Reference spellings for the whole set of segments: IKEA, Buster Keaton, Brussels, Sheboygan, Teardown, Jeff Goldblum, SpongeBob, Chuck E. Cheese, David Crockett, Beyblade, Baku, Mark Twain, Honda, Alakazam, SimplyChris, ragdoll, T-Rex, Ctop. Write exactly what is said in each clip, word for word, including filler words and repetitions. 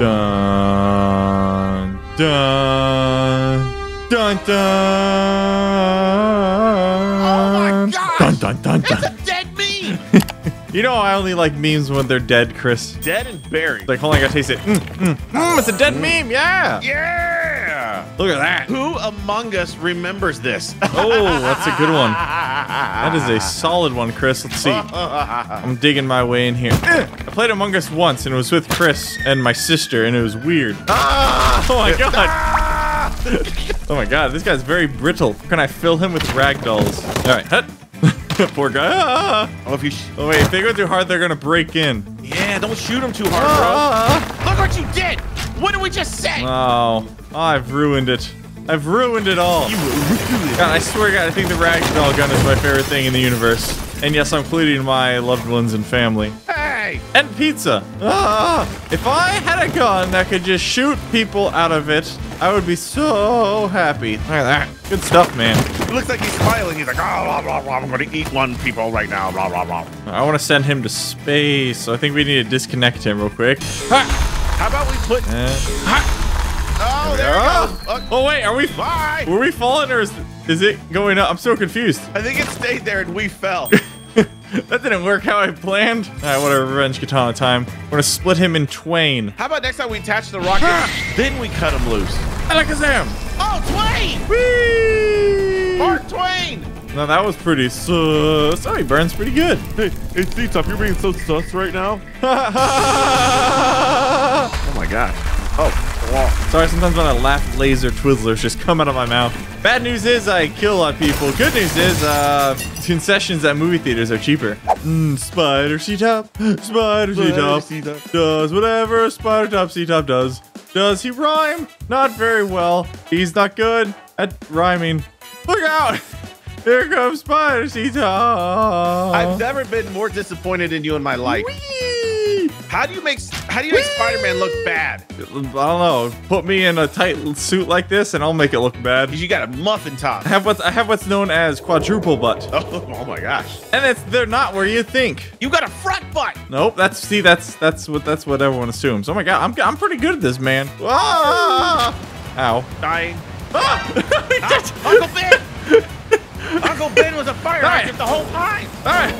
Dun, dun, dun, dun. Oh my gosh! Dun, dun, dun, dun. That's a dead meme! You know, I only like memes when they're dead, Chris. Dead and buried. Like, hold on, I gotta taste it. Mmm, mmm, mmm, it's a dead meme, yeah! Yeah! Look at that. Who among us remembers this? Oh, that's a good one. That is a solid one, Chris. Let's see. I'm digging my way in here. I played Among Us once, and it was with Chris and my sister, and it was weird. Ah! Oh my God. Ah! Oh my God, this guy's very brittle. Can I fill him with ragdolls? All right, hut. Poor guy. Ah. Oh, if you sh oh, wait. If they go too hard, they're going to break in. Yeah, don't shoot them too hard, ah. bro. Look what you did. What did we just say? Oh. Oh, I've ruined it. I've ruined it all. You ruined it. God, I swear to God, I think the ragdoll gun is my favorite thing in the universe. And yes, I'm including my loved ones and family. Hey! And pizza. Ah. If I had a gun that could just shoot people out of it, I would be so happy. Look at that. Good stuff, man. It looks like he's smiling. He's like, oh, blah, blah, blah. I'm going to eat one people right now. Blah, blah, blah. I want to send him to space. So I think we need to disconnect him real quick. Ha! How about we put... Uh, ha! Oh, there we go. Oh, wait. Are we... Bye. Were we falling or is, is it going up? I'm so confused. I think it stayed there and we fell. That didn't work how I planned. All right, whatever, revenge katana time. We're gonna split him in twain. How about next time we attach the rocket, then we cut him loose? I like Alakazam! Oh, Twain! Whee! Mark Twain! Now that was pretty sus. Oh, he burns pretty good. Hey, hey, Ctop, you're being so sus right now. Oh my gosh. Oh, wow. Sorry, sometimes when I laugh, laser twizzlers just come out of my mouth. Bad news is I kill a lot of people. Good news is uh, concessions at movie theaters are cheaper. Mm, Spider C-Top, Spider C-Top does whatever Spider Top C-Top does. Does he rhyme? Not very well. He's not good at rhyming. Look out! Here comes Spider C-Top. I've never been more disappointed in you in my life. Whee! How do you make how do you make Spider-Man look bad? I don't know. Put me in a tight suit like this, and I'll make it look bad. You got a muffin top. I have what's I have what's known as quadruple butt. Oh, oh my gosh! And it's they're not where you think. You got a front butt. Nope. That's see. That's that's what that's what everyone assumes. Oh my God! I'm I'm pretty good at this, man. Ah! Ow! Dying. Ah! Ah, Uncle Ben. Uncle Ben was a fire hydrant the whole time. All right.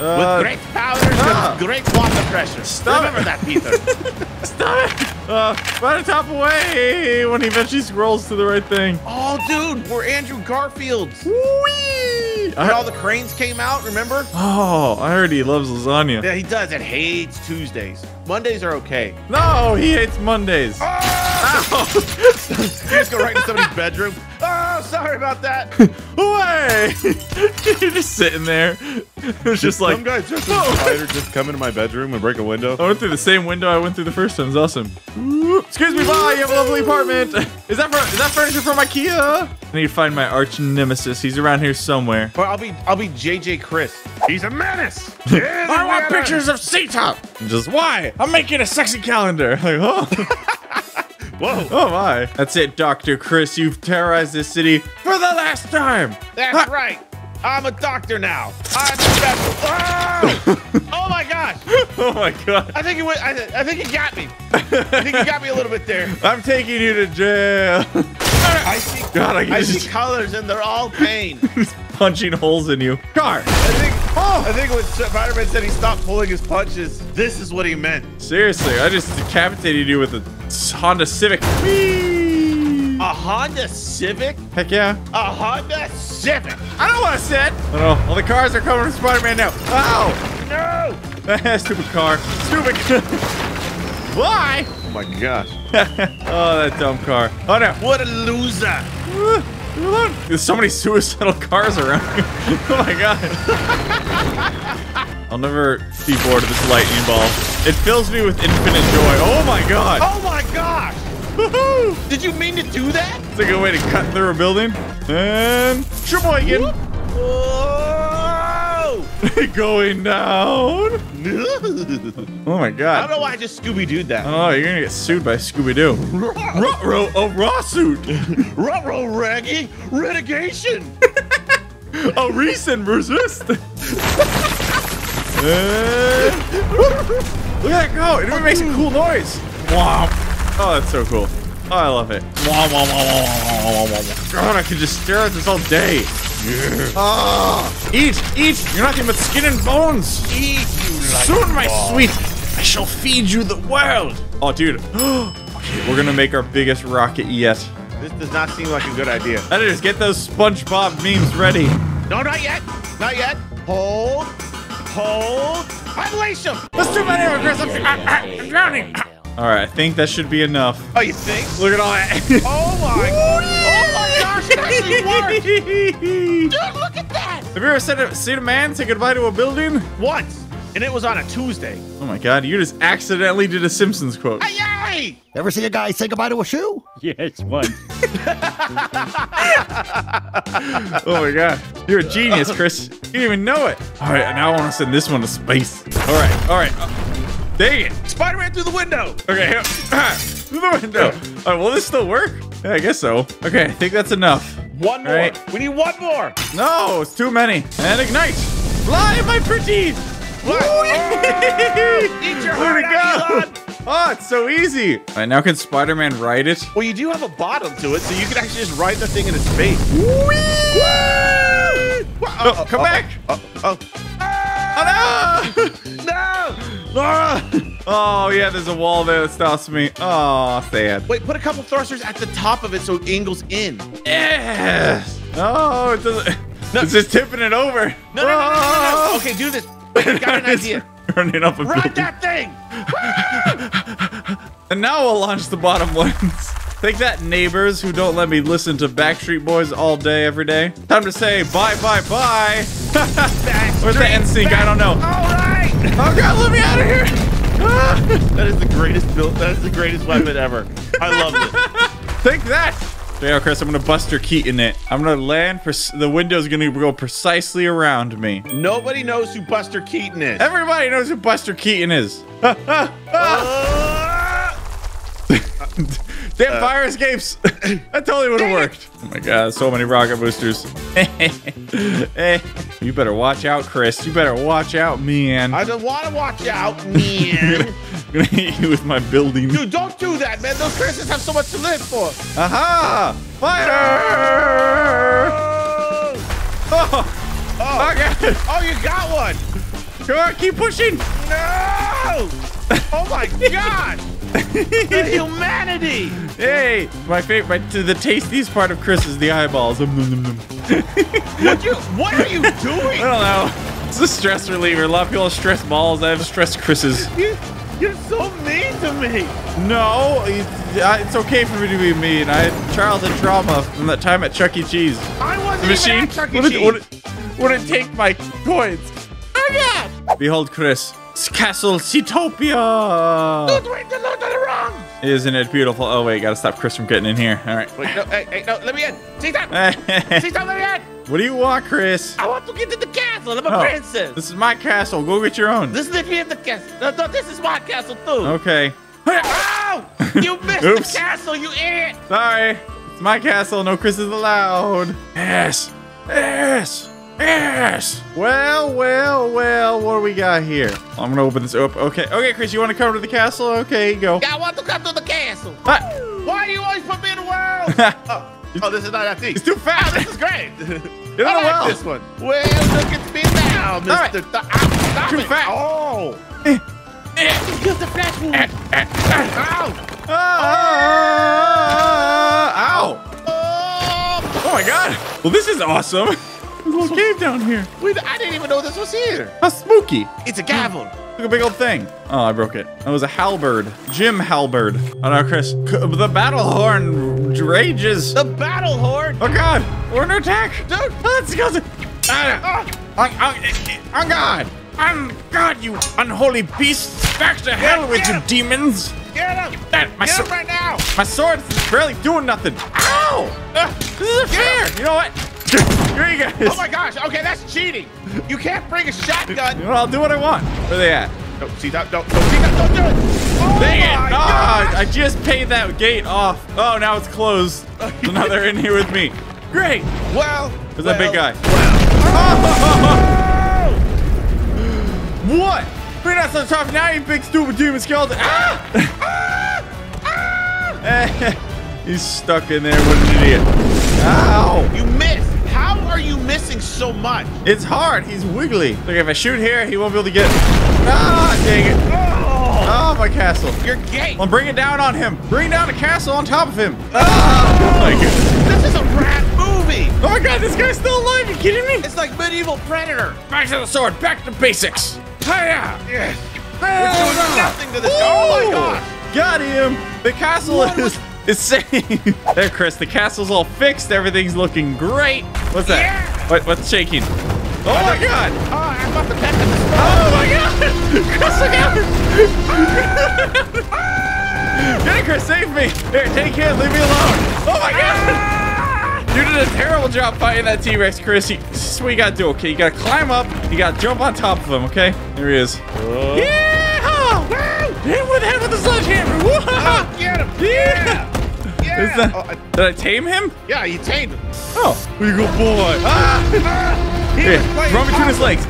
Uh, with great power uh, comes great water pressure. Stop Remember it. that, Peter. Stop it. Uh, right top away when he eventually scrolls to the right thing. Oh, dude, we're Andrew Garfield's. Whee! When all the cranes came out, remember? Oh, I heard he loves lasagna. Yeah, he does. And hates Tuesdays. Mondays are okay. No, he hates Mondays. Oh! Ow. You just go right into somebody's bedroom. Oh, sorry about that. Away! You're just sitting there. It's just like some guy just a spider just come into my bedroom and break a window. I went through the same window I went through the first time. It's awesome. Ooh, excuse me, bye. You have a lovely apartment. Is that for, is that furniture from IKEA? I need to find my arch nemesis. He's around here somewhere. Or I'll be I'll be J J Chris. He's a menace. He's a I menace. want pictures of C-Top. Just why? I'm making a sexy calendar. Like oh. Whoa. Oh, my. That's it, Doctor Chris. You've terrorized this city for the last time. That's ha right. I'm a doctor now. I'm special. Oh! Oh, my gosh. Oh, my God. I think he went, I, I think he got me. I think he got me a little bit there. I'm taking you to jail. I see, God, I I just... see colors, and they're all pain. He's punching holes in you. Car. I think, oh. I think when Spider-Man said he stopped pulling his punches, this is what he meant. Seriously, I just decapitated you with a... Honda Civic. Whee! A Honda Civic? Heck yeah. A Honda Civic. I don't want to sit. I don't know. All the cars are coming from Spider-Man now. Ow! No! Stupid car. Stupid. Why? Oh my gosh. Oh, that dumb car. Oh no. What a loser. Look, there's so many suicidal cars around. Oh my God. I'll never be bored of this lightning ball. It fills me with infinite joy. Oh my God. Oh my gosh. Woohoo. Did you mean to do that? It's a good way to cut through a building. And Sheboygan. Whoa. Going down. Oh my God. I don't know why I just Scooby-Doo'd that. Oh, you're going to get sued by Scooby-Doo. Ruh-roh, a raw suit. Ruh-roh, Raggy. Renegation. A recent resist. And... Look at that go! It even makes a cool noise. Wow. Oh, that's so cool. Oh, I love it. God, I could just stare at this all day. Yeah. Oh, eat, eat. You're nothing but skin and bones. Eat, you like soon, my ball. Sweet. I shall feed you the world. Oh, dude. Okay, we're going to make our biggest rocket yet. This does not seem like a good idea. Editors, get those SpongeBob memes ready. No, not yet. Not yet. Hold. Hold. Unleash them. That's too many of us. I'm drowning. All right, I think that should be enough. Oh, you think? Look at all that. Oh, my. Oh, my gosh. It actually worked. Dude, look at that. Have you ever seen a, seen a man say goodbye to a building? Once. And it was on a Tuesday. Oh, my God. You just accidentally did a Simpsons quote. Aye, aye. Ever see a guy say goodbye to a shoe? Yes, once. Oh, my God. You're a genius, Chris. You didn't even know it. All right, now I want to send this one to space. All right, all right. Uh, dang it. Spider-Man through the window. Okay, here. Through the window. All right, will this still work? Yeah, I guess so. Okay, I think that's enough. One more. Right. We need one more. No, it's too many. And ignite. Fly, my pretty. What? Oh, eat your heart out, Elon. Oh, it's so easy. All right, now can Spider-Man ride it? Well, you do have a bottom to it, so you can actually just ride the thing in its face. Whee! Woo! Oh, oh, come oh, back! Oh, oh, oh. Ah! Oh no! No! Laura! Oh, yeah, there's a wall there that stops me. Oh, sad. Wait, put a couple thrusters at the top of it so it angles in. Yes! Oh, it doesn't... No. It's just tipping it over. No, no, no, no, no, no. Okay, do this. I got an idea. Running up a Run building. That thing! And now we'll launch the bottom ones. Take that, neighbors who don't let me listen to Backstreet Boys all day, every day. Time to say bye, bye, bye. Where's the end sync? I don't know. All right. Oh, God, let me out of here. That is the greatest build. That is the greatest weapon ever. I love it. Take that. There, Chris, I'm gonna Buster Keaton it. I'm gonna land, the window's gonna go precisely around me. Nobody knows who Buster Keaton is. Everybody knows who Buster Keaton is. Uh, Damn uh, fire escapes. That totally would've worked. Oh my God, so many rocket boosters. Hey, you better watch out, Chris. You better watch out, man. I don't wanna watch out, man. I'm gonna hit you with my building. Dude, don't do that, man. Those curses have so much to live for. Aha! Fire! Oh! Oh, oh, oh you got one! Come on, keep pushing! No! Oh my God! The humanity! Hey! My favorite, my, the tastiest part of Chris is the eyeballs. What you? What are you doing? I don't know. It's a stress reliever. A lot of people have stress balls. I have stress Chris's. You're so mean to me. No, it's okay for me to be mean. I had childhood trauma from that time at Chuck E. Cheese. I wasn't the machine even at Chuck E. Cheese. Wouldn't, wouldn't take my coins. Oh, God. Behold, Chris. It's Castle Ctopia. Don't wait, don't, don't, don't wrong. Isn't it beautiful? Oh, wait. Got to stop Chris from getting in here. All right. Wait, no, hey, hey, no, let me in. Ctop. Ctop, let me in. What do you want, Chris? I want to get to the castle. I'm a oh, princess. This is my castle. Go get your own. This is if you have the castle. No, no, this is my castle, too. Okay. Oh! You missed the castle, you idiot. Sorry. It's my castle. No Chris is allowed. Yes. Yes. Yes. Well, well, well. What do we got here? I'm going to open this up. Okay. Okay, Chris, you want to come to the castle? Okay, go. Yeah, I want to come to the castle. What? Why do you always put me in the world? Oh. Oh, this is not that deep. It's too fast. Oh, this is great. You're I like well. This one. Well, look at me now, Mister Right. Th stop too it. Fast. Oh. Eh. Eh. He killed the flash wound. Eh. Eh. Ow. Oh. Ow. Oh. Oh. Oh, my God. Well, this is awesome. There's a little cave down here. Wait, I didn't even know this was here. How spooky. It's a gavel. Look, a big old thing. Oh, I broke it. That was a halberd. Jim Halberd. Oh, no, Chris. The battle horn... rages. The battle horde. Oh God, we're under attack, dude. Let's go. Ah, oh, oh, oh God, oh God, you unholy beasts! Back to hell with you demons! Get him! That, my get him right now! My sword is barely doing nothing. Ow! Uh, this isn't fair. Him. You know what? Here you guys. Oh my gosh. Okay, that's cheating. You can't bring a shotgun. You know, I'll do what I want. Where are they at? No, see that? No, no, see that? Don't do it! Oh dang it! Oh, I just paid that gate off. Oh, now it's closed. So now they're in here with me. Great. Well, there's well, that big guy. Well. Oh. Oh. What? Bring us on top now, you big stupid demon skeleton. Ah! He's stuck in there. What an idiot. Ow! You missed! How are you missing so much? It's hard. He's wiggly. Look, if I shoot here, he won't be able to get... Ah, dang it. Oh, oh my castle. You're gay. I'll bring it down on him. Bring down a castle on top of him. Ah, oh my goodness. This is a rat movie. Oh, my God. This guy's still alive. Are you kidding me? It's like Medieval Predator. Back to the sword. Back to basics. Hiya. Yeah. We're doing nothing to this guy. Oh, my God. Got him. The castle what is... It's safe. There, Chris. The castle's all fixed. Everything's looking great. What's that? Yeah. What, what's shaking? Oh, oh my God. Oh, I must have pet the spot. Oh, my God. Chris, look out. Ah. Get it, Chris. Save me. Here, take him. Leave me alone. Oh, my God. Ah. You did a terrible job fighting that T-Rex, Chris. You, this is what you got to do, okay? You got to climb up. You got to jump on top of him, okay? Here he is. Oh. Yeah. Hit with the head with the sledgehammer! Whoa! Oh, get him! Yeah! Yeah! Yeah. That, oh, I, did I tame him? Yeah, you tamed him. Oh, you good boy! Ah! Ah. He here, run between his legs.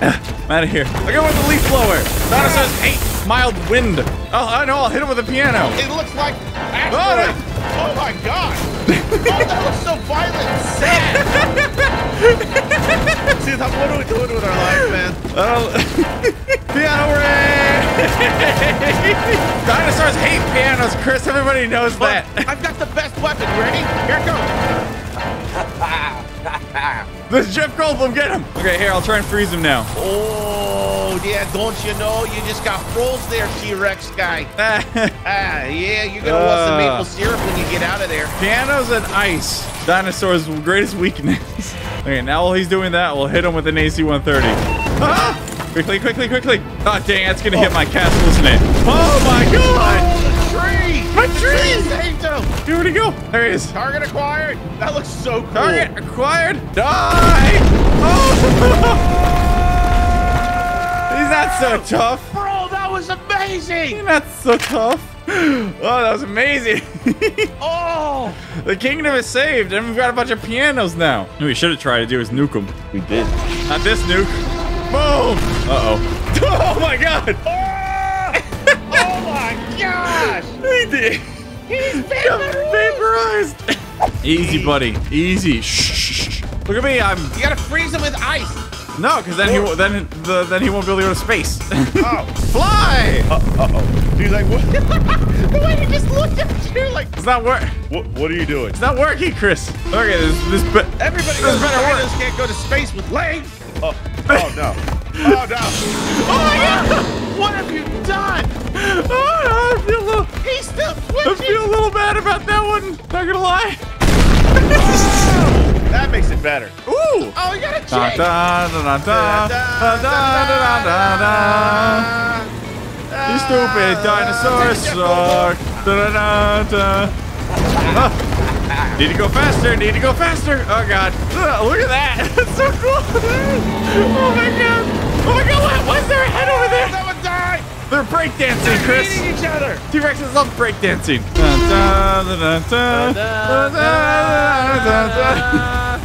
I'm out of here. I got one with the leaf blower. Dinosaurs hate mild wind. Oh, I know. I'll hit him with a piano. It looks like asteroid. Oh, oh my God! Oh, that looks so violent and sad. Dude, what are we doing with our lives, man? I don't. Piano ray! Dinosaurs hate pianos, Chris. Everybody knows well, that. I've got the best weapon. Ready? Here it goes. This is Jeff Goldblum. Get him. Okay, here. I'll try and freeze him now. Oh, yeah. Don't you know? You just got froze there, T-Rex guy. Ah, yeah. You're going to want some maple syrup when you get out of there. Pianos and ice. Dinosaurs' greatest weakness. Okay, now while he's doing that, we'll hit him with an A C one thirty. Ah! Quickly, quickly, quickly. Oh, dang, that's going to oh. hit my castle, isn't it? Oh, my God. Oh, the tree. My tree. Saved him. Here we go. There he is. Target acquired. That looks so cool. Target acquired. Die. Oh. He's not so tough. Bro, that was amazing. He's not so tough. Oh, that was amazing. Oh. The kingdom is saved, and we've got a bunch of pianos now. What we should have tried to do is nuke them. We did. Not this nuke. Boom! Uh-oh. Oh, my God! Oh, oh my gosh! He did. He's vaporized. vaporized. Easy, buddy. Easy. Shh, shh, shh. Look at me. I'm. You gotta freeze him with ice. No, because then oh. he then the then he won't be able to go to space. Oh, fly! Uh, uh oh. He's like, what? The way he just looked at you, like. It's not working. What? What are you doing? It's not working, Chris. Okay, this this but everybody knows better can't go to space with legs. Oh. Oh no! Oh no! Oh my God! What have you done? Oh, I feel a little. He's still twitching. I feel a little bad about that one. Not gonna lie. Oh, that makes it better. Ooh! Oh, you gotta change. You stupid dinosaurs suck. Da, da, da, da. Ah. Need to go faster, need to go faster. Oh, God. Uh, look at that. That's so cool. Oh, my God. Oh, my God. Why is there a head over there? Someone died. They're breakdancing, Chris. They're beating each other. T-Rexes love breakdancing.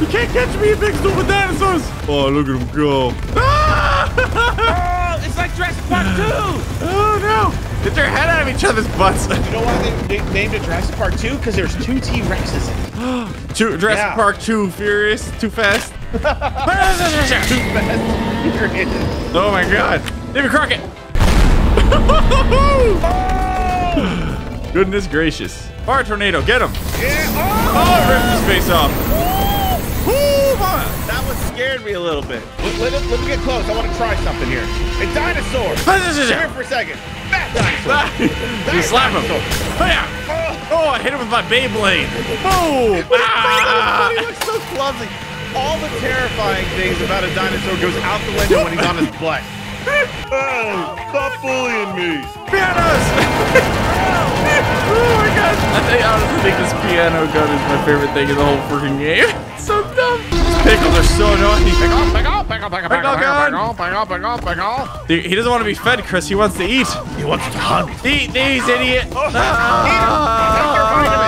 You can't catch me, big stupid dinosaurs. Oh, look at them go. Oh, it's like Jurassic Park two. Oh, no. Get their head out of each other's butts. You know why they, they named it Jurassic Park two? Because there's two T-Rexes in it. two, Jurassic yeah. Park two, Furious, Too Fast. Too Fast. Oh my God. David Crockett. Oh! Goodness gracious. Fire tornado, get him. Yeah. Oh, oh, ripped his face off. Ooh. Ooh, that one scared me a little bit. Let, let, let me get close. I want to try something here. A dinosaur. Here for a second. You slap him. Oh, I hit him with my Beyblade. Oh, ah. He looks so clumsy. All the terrifying things about a dinosaur goes out the window when he's on his butt. Oh, stop bullying me. Pianos. Oh, my gosh. I think, I don't think this piano gun is my favorite thing in the whole freaking game. It's so dumb. Pickles are so annoying. Pick off, pick off, pick off, pick off, pick off, pick off, pick off, pick off. He doesn't want to be fed, Chris. He wants to eat. He wants to hunt. Eat these, idiot. Oh, ah. Eat them. Take your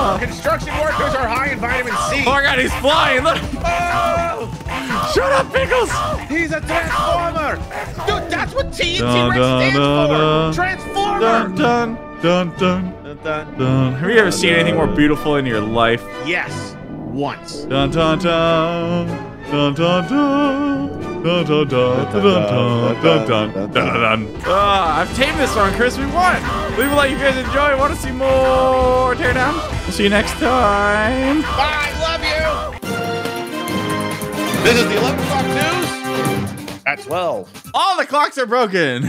vitamins. Construction workers are high in vitamin C. Oh, my God, he's flying. Look. Oh. Shut up, Pickles. He's a transformer. Dude, that's what T and T Rex stands for. Transformer. Dun, dun. Dun, dun, dun, dun, dun. Have you ever seen anything more beautiful in your life? Yes, once. Dun, dun, dun, dun, dun, dun, dun, dun, dun, dun, dun, dun. I've tamed this one, Chris. We won. Leave a like if you guys enjoy. Want to see more teardown? We'll see you next time. Bye. Love you. This is the eleven o'clock news at twelve. All the clocks are broken.